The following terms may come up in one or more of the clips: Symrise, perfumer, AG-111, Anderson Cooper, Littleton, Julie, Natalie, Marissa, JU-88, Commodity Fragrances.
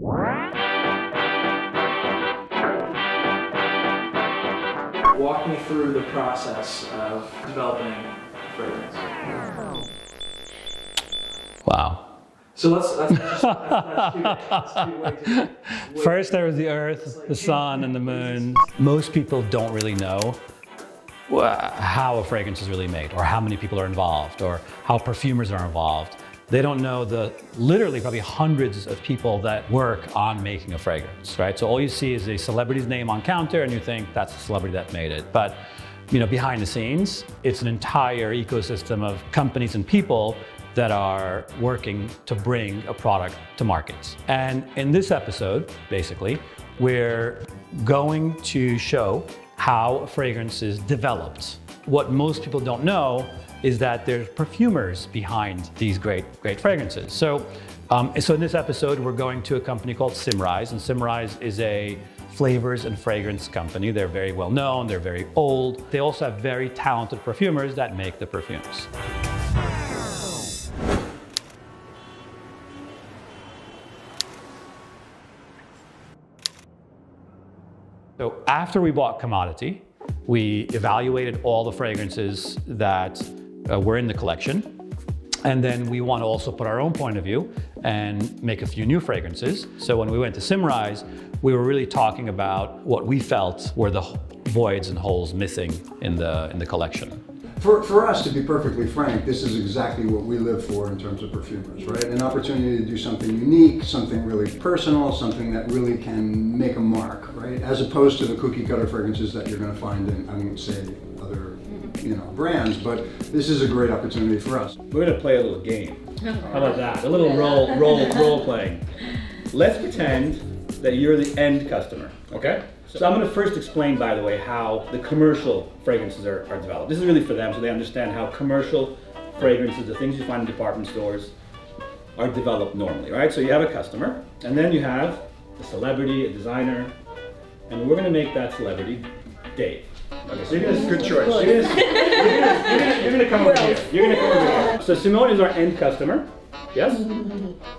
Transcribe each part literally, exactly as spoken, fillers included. Walk me through the process of developing fragrance. Wow. So let's, let's, let's, let's, let's do it. First there was the earth, the sun, and the moon. Most people don't really know how a fragrance is really made, or how many people are involved, or how perfumers are involved. They don't know the literally probably hundreds of people that work on making a fragrance, right? So all you see is a celebrity's name on counter and you think that's the celebrity that made it. But you know, behind the scenes, it's an entire ecosystem of companies and people that are working to bring a product to markets. And in this episode, basically, we're going to show how a fragrance is developed. What most people don't know is that there's perfumers behind these great, great fragrances. So, um, so in this episode, we're going to a company called Symrise, and Symrise is a flavors and fragrance company. They're very well known, they're very old. They also have very talented perfumers that make the perfumes. So after we bought Commodity, we evaluated all the fragrances that uh, were in the collection. And then we want to also put our own point of view and make a few new fragrances. So when we went to Symrise, we were really talking about what we felt were the voids and holes missing in the, in the collection. For, for us, to be perfectly frank, this is exactly what we live for in terms of perfumers, right? An opportunity to do something unique, something really personal, something that really can make a mark, right? As opposed to the cookie cutter fragrances that you're gonna find in, I won't say other, you know, brands, but this is a great opportunity for us. We're gonna play a little game. How about that? A little role, role, role playing. Let's pretend that you're the end customer, okay? So I'm going to first explain, by the way, how the commercial fragrances are, are developed. This is really for them, so they understand how commercial fragrances, the things you find in department stores, are developed normally, right? So you have a customer, and then you have a celebrity, a designer, and we're going to make that celebrity Dave. Okay, so you're going to... Good choice. You're going to come over here. You're going to come over here. So Simone is our end customer, yes?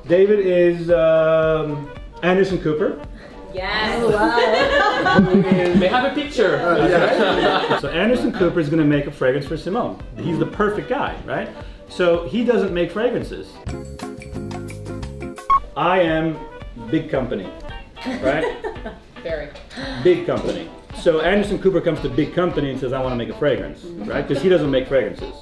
David is um, Anderson Cooper. Yes. Wow. They have a picture. Uh, yeah. So Anderson Cooper is going to make a fragrance for Simone. He's the perfect guy, right? So he doesn't make fragrances. I am big company, right? Very. Big company. So Anderson Cooper comes to big company and says, I want to make a fragrance, right? Because he doesn't make fragrances.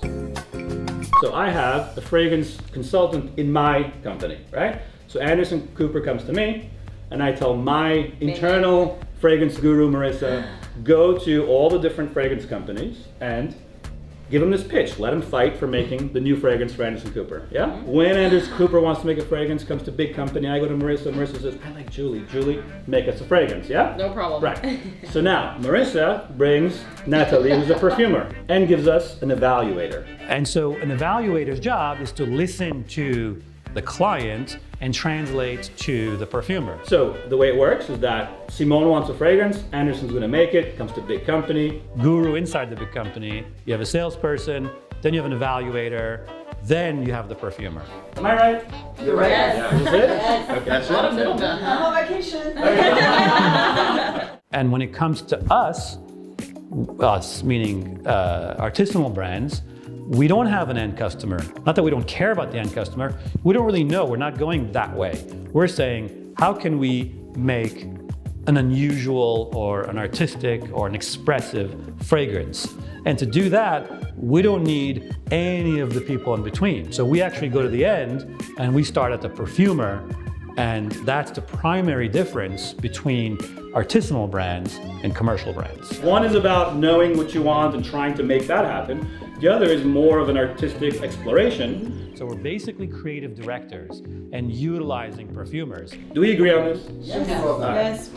So I have a fragrance consultant in my company, right? So Anderson Cooper comes to me. And I tell my internal fragrance guru, Marissa, go to all the different fragrance companies and give them this pitch. Let them fight for making the new fragrance for Anderson Cooper, yeah? When Anderson Cooper wants to make a fragrance, comes to big company, I go to Marissa, Marissa says, I like Julie. Julie, make us a fragrance, yeah? No problem. Right. So now, Marissa brings Natalie, who's a perfumer, and gives us an evaluator. And so an evaluator's job is to listen to the client and translate to the perfumer. So the way it works is that Simone wants a fragrance, Anderson's gonna make it, comes to big company. Guru inside the big company, you have a salesperson, then you have an evaluator, then you have the perfumer. Am I right? You're right. Yes. Yeah. Is it? Yes. Okay. That's a lot of middlemen. I'm on vacation. And when it comes to us, us meaning uh, artisanal brands, we don't have an end customer. Not that we don't care about the end customer, we don't really know, we're not going that way. We're saying, how can we make an unusual or an artistic or an expressive fragrance? And to do that, we don't need any of the people in between. So we actually go to the end and we start at the perfumer, and that's the primary difference between artisanal brands and commercial brands. One is about knowing what you want and trying to make that happen. The other is more of an artistic exploration. So we're basically creative directors and utilizing perfumers. Do we agree on this? Yes.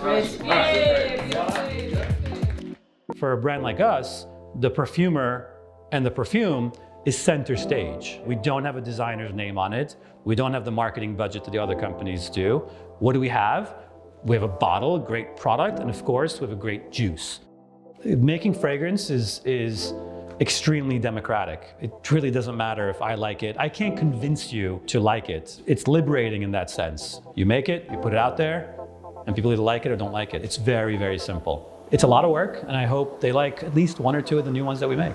Yes. Yes. For a brand like us, the perfumer and the perfume is center stage. We don't have a designer's name on it. We don't have the marketing budget that the other companies do. What do we have? We have a bottle, a great product, and of course, we have a great juice. Making fragrance is, is extremely democratic. It really doesn't matter if I like it. I can't convince you to like it. It's liberating in that sense. You make it, you put it out there, and people either like it or don't like it. It's very, very simple. It's a lot of work, and I hope they like at least one or two of the new ones that we make.